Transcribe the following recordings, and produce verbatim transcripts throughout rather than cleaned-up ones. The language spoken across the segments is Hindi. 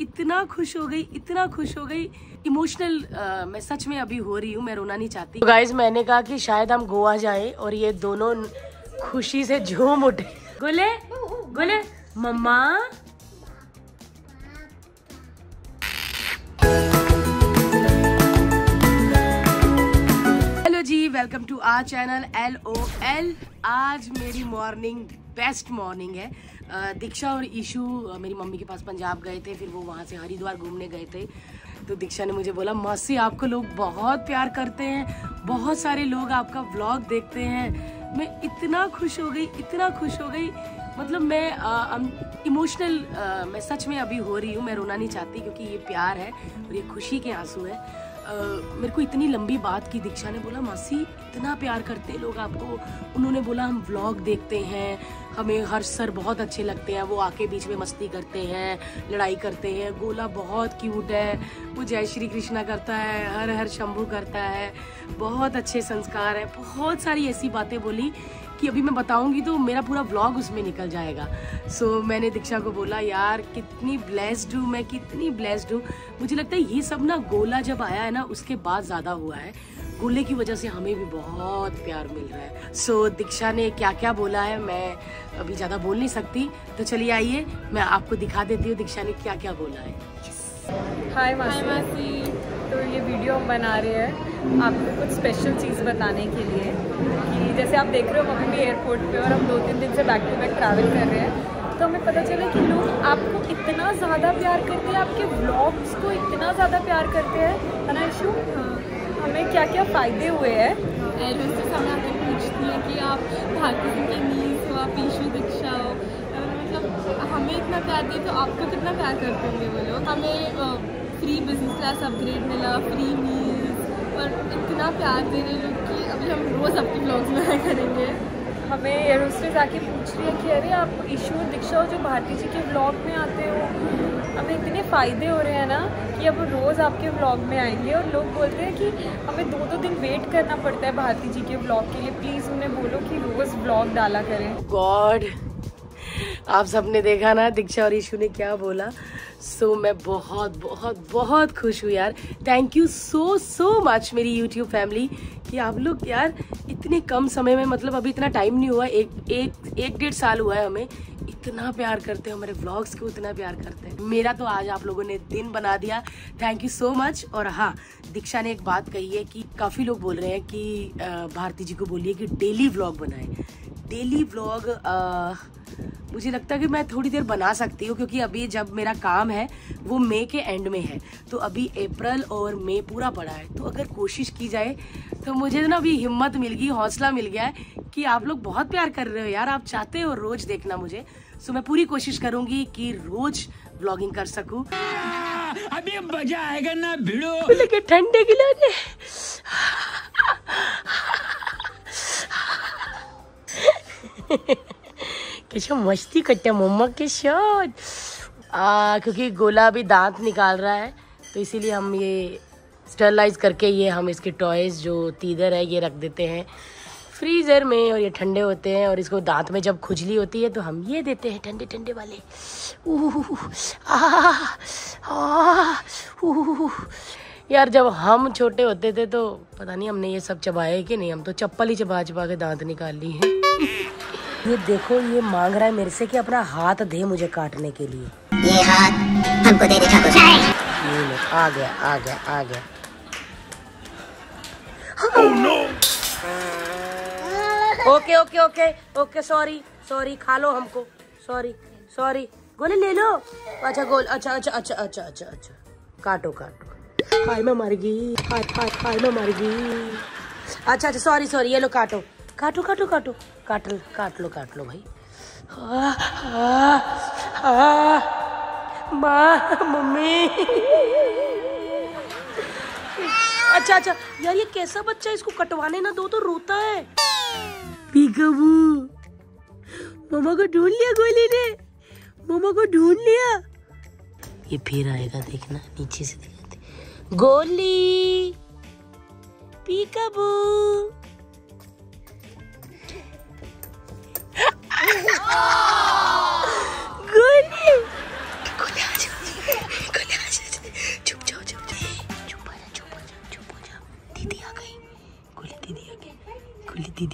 इतना खुश हो गई, इतना खुश हो गई, इमोशनल मैं सच में अभी हो रही हूँ, मैं रोना नहीं चाहती। तो गाइज मैंने कहा कि शायद हम गोवा जाएं और ये दोनों खुशी से झूम उठे। गोले गोले मम्मा हेलो जी, welcome to our channel L O L. आज मेरी मॉर्निंग बेस्ट मॉर्निंग है। दीक्षा और ईशू मेरी मम्मी के पास पंजाब गए थे, फिर वो वहाँ से हरिद्वार घूमने गए थे। तो दीक्षा ने मुझे बोला, मौसी आपको लोग बहुत प्यार करते हैं, बहुत सारे लोग आपका व्लॉग देखते हैं। मैं इतना खुश हो गई, इतना खुश हो गई, मतलब मैं इमोशनल मैं सच में अभी हो रही हूँ, मैं रोना नहीं चाहती क्योंकि ये प्यार है और ये खुशी के आंसू है। Uh, मेरे को इतनी लंबी बात की। दीक्षा ने बोला, मासी इतना प्यार करते हैं लोग आपको। उन्होंने बोला हम व्लॉग देखते हैं, हमें हर सर बहुत अच्छे लगते हैं, वो आके बीच में मस्ती करते हैं, लड़ाई करते हैं। गोला बहुत क्यूट है, वो जय श्री कृष्णा करता है, हर हर शंभू करता है, बहुत अच्छे संस्कार है। बहुत सारी ऐसी बातें बोली कि अभी मैं बताऊंगी तो मेरा पूरा व्लॉग उसमें निकल जाएगा। सो so, मैंने दीक्षा को बोला, यार कितनी ब्लेस्ड हूँ मैं, कितनी ब्लेस्ड हूँ। मुझे लगता है ये सब ना गोला जब आया है ना उसके बाद ज़्यादा हुआ है। गोले की वजह से हमें भी बहुत प्यार मिल रहा है। सो so, दीक्षा ने क्या क्या बोला है मैं अभी ज़्यादा बोल नहीं सकती। तो चलिए आइए मैं आपको दिखा देती हूँ दीक्षा ने क्या क्या बोला है। हाय मासी, तो ये वीडियो हम बना रहे हैं आपको कुछ स्पेशल चीज़ बताने के लिए कि जैसे आप देख रहे हो मम्मी भी एयरपोर्ट पे, और हम दो तीन दिन से बैक टू बैक ट्रैवल कर रहे हैं। तो हमें पता चला कि लोग आपको इतना ज़्यादा प्यार करते हैं, आपके व्लॉग्स को इतना ज़्यादा प्यार करते हैं, है ना ईशू? हमें क्या क्या फ़ायदे हुए हैं? एयरवेज से हमें आगे पूछती है कि आप भारती सिंह की नीस हो, आप ईशू दीक्षा हो, मतलब हमें इतना प्यार दिए तो आपको कितना प्यार करते होंगे वो लोग। हमें फ्री बिजनेस क्लास अपग्रेड मिला, फ्री मील्स, और इतना प्यार दे रहे लोग कि अभी हम रोज़ अपने ब्लॉग्स में करेंगे। हमें एयरहोस्टेस आके पूछ रही है कि अरे आप ईशू दीक्षा जो भारती जी के ब्लॉग में आते हो, हमें इतने फ़ायदे हो रहे हैं ना कि अब रोज़ आपके ब्लॉग में आएंगे। और लोग बोलते हैं कि हमें दो दो दिन वेट करना पड़ता है भारती जी के ब्लॉग के लिए, प्लीज़ उन्हें बोलो कि रोज़ ब्लॉग डाला करें। गॉड, आप सबने देखा ना दीक्षा और ईशू ने क्या बोला। सो so, मैं बहुत बहुत बहुत खुश हूँ यार। Thank you so so much मेरी YouTube फैमिली कि आप लोग यार इतने कम समय में, मतलब अभी इतना टाइम नहीं हुआ, एक एक एक डेढ़ साल हुआ है, हमें इतना प्यार करते हैं, हमारे व्लॉग्स को इतना प्यार करते हैं। मेरा तो आज आप लोगों ने दिन बना दिया, थैंक यू सो मच। और हाँ, दीक्षा ने एक बात कही है कि काफ़ी लोग बोल रहे हैं कि भारती जी को बोलिए कि डेली व्लॉग बनाएं, डेली व्लॉग। मुझे लगता है कि मैं थोड़ी देर बना सकती हूँ क्योंकि अभी जब मेरा काम है वो मई के एंड में है, तो अभी अप्रैल और मई पूरा पड़ा है। तो अगर कोशिश की जाए तो मुझे ना अभी हिम्मत मिल गई, हौसला मिल गया है कि आप लोग बहुत प्यार कर रहे हो यार, आप चाहते हो रोज़ देखना मुझे। सो मैं पूरी कोशिश करूँगी कि रोज़ व्लॉगिंग कर सकूँ। अभी मजा आएगा ना भिड़ो, लेकिन ठंडे के लिए कैसे मस्ती करते हैं मम्मा के साथ। क्योंकि गोला भी दांत निकाल रहा है तो इसीलिए हम ये स्टरलाइज करके ये हम इसके टॉयज़ जो तीदर है ये रख देते हैं फ्रीज़र में, और ये ठंडे होते हैं। और इसको दांत में जब खुजली होती है तो हम ये देते हैं ठंडे ठंडे वाले। ऊह आह ऊह यार, जब हम छोटे होते थे तो पता नहीं हमने ये सब चबाया कि नहीं, हम तो चप्पल ही चबा चबा के दांत निकाल ली है। ये देखो, ये मांग रहा है मेरे से कि अपना हाथ दे मुझे काटने के लिए। ये हाथ हमको दे दे ठाकुर साहब। आ गया आ गया आ गया। Oh no! Okay okay okay okay, sorry sorry, खा लो हमको, सॉरी सॉरी। गोले ले लो। अच्छा गोल, अच्छा अच्छा अच्छा अच्छा अच्छा अच्छा, काटो काटो। हाय मैं मर गई, हाय हाय हाय मैं मर गई। अच्छा अच्छा सॉरी सॉरी, ये लो काटो काटो काटो काटो काट लो काट लो काट लो भाई। आ, आ, आ, माँ मम्मी। अच्छा अच्छा यार, ये कैसा बच्चा, इसको कटवाने ना दो तो रोता है। पीकबू मम्मा को ढूंढ लिया, गोली ने मम्मा को ढूंढ लिया। ये फिर आएगा, देखना नीचे से दिखाते। गोली पीकबू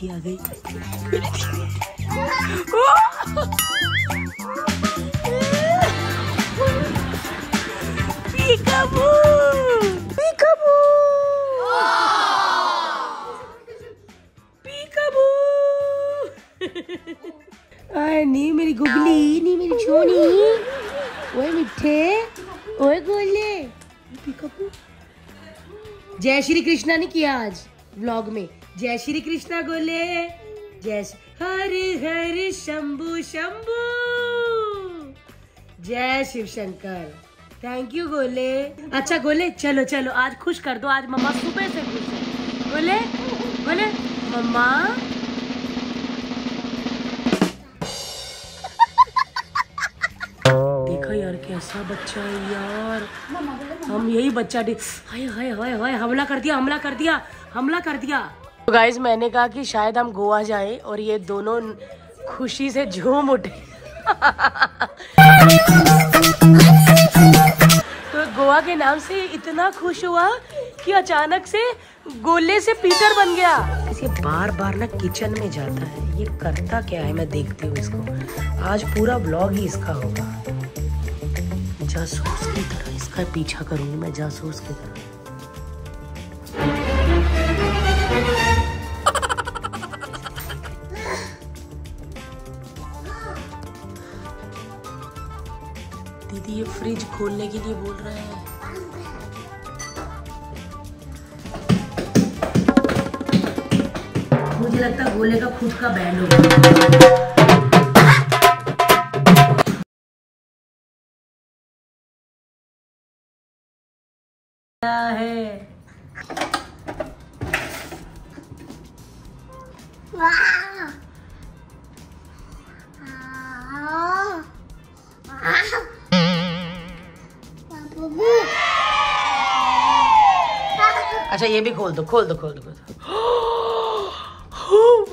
दीदी आ गई। पीकाबू पीकाबू पीकाबू। अरे नहीं मेरी गुगली, नहीं मेरी छोनी, ओए मिठे, ओए गोले। पीकाबू जय श्री कृष्णा ने किया आज व्लॉग में। जय श्री कृष्णा गोले, जय हर हर शंभू शंभू, जय शिव शंकर। थैंक यू गोले। अच्छा गोले चलो चलो आज खुश कर दो, आज मम्मा सुबह से खुश है। गोले गोले मम्मा देखा यार कैसा बच्चा है यार, हम यही बच्चा हाय हाय हाय हाय हमला कर दिया हमला कर दिया हमला कर दिया। तो गाइज मैंने कहा कि शायद हम गोवा जाएं और ये दोनों खुशी से झूम उठे। तो गोवा के नाम से इतना खुश हुआ कि अचानक से गोले से पीटर बन गया। ये बार बार ना किचन में जाता है, ये करता क्या है मैं देखती हूँ इसको। आज पूरा ब्लॉग ही इसका होगा, जासूस की तरह इसका पीछा करूंगी मैं, जासूस की तरह। दीदी ये फ्रिज खोलने के लिए बोल रहे हैं। मुझे लगता है गोले का खुद का बैंड होगा। है अच्छा ये भी खोल दो खोल दो खोल दो खोल दो।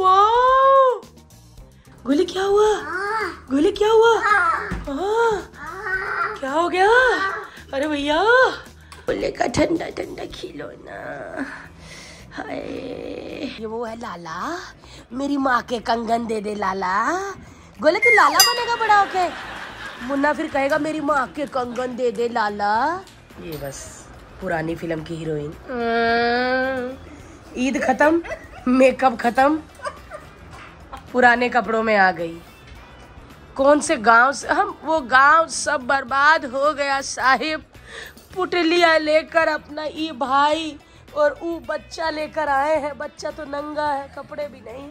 वाह गोले क्या हुआ, गोले क्या हुआ, क्या हो गया? अरे भैया गोले का ठंडा ठंडा खिलौना, हाय ये वो है लाला, मेरी माँ के कंगन दे दे लाला। गोले की लाला बनेगा बड़ा होके, मुन्ना फिर कहेगा मेरी माँ के कंगन दे दे लाला। ये बस पुरानी फिल्म की हीरोइन। ईद खत्म, मेकअप खत्म, पुराने कपड़ों में आ गई। कौन से गांव से हम, वो गांव सब बर्बाद हो गया साहिब। पुटलिया लेकर अपना ई भाई और ऊ बच्चा लेकर आए हैं, बच्चा तो नंगा है, कपड़े भी नहीं।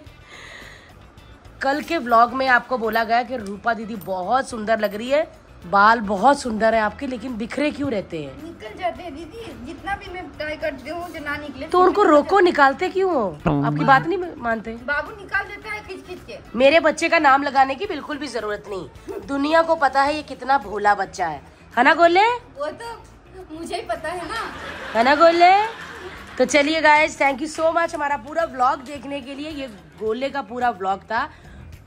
कल के व्लॉग में आपको बोला गया कि रूपा दीदी बहुत सुंदर लग रही है, बाल बहुत सुंदर है आपके, लेकिन बिखरे क्यों रहते हैं? निकल जाते हैं दीदी, जितना भी मैं ट्राई करती हूँ जो ना निकले। तो उनको रोको, निकालते क्यों हो? आपकी बात नहीं मानते। बाबू निकाल देता है खिंच खिंच के। मेरे बच्चे का नाम लगाने की बिल्कुल भी जरूरत नहीं, दुनिया को पता है ये कितना भोला बच्चा है, है ना गोले? वो तो मुझे ही पता है ना, है ना गोले? तो चलिए guys thank you so much हमारा पूरा व्लॉग देखने के लिए। ये गोले का पूरा व्लॉग था।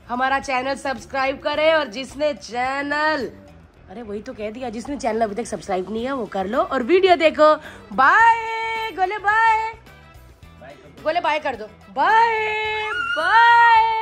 हमारा चैनल सब्सक्राइब करें, और जिसने चैनल, अरे वही तो कह दिया, जिसने चैनल अभी तक सब्सक्राइब नहीं किया वो कर लो, और वीडियो देखो। बाय गोले, बाय गोले, बाय कर दो, बाय बाय।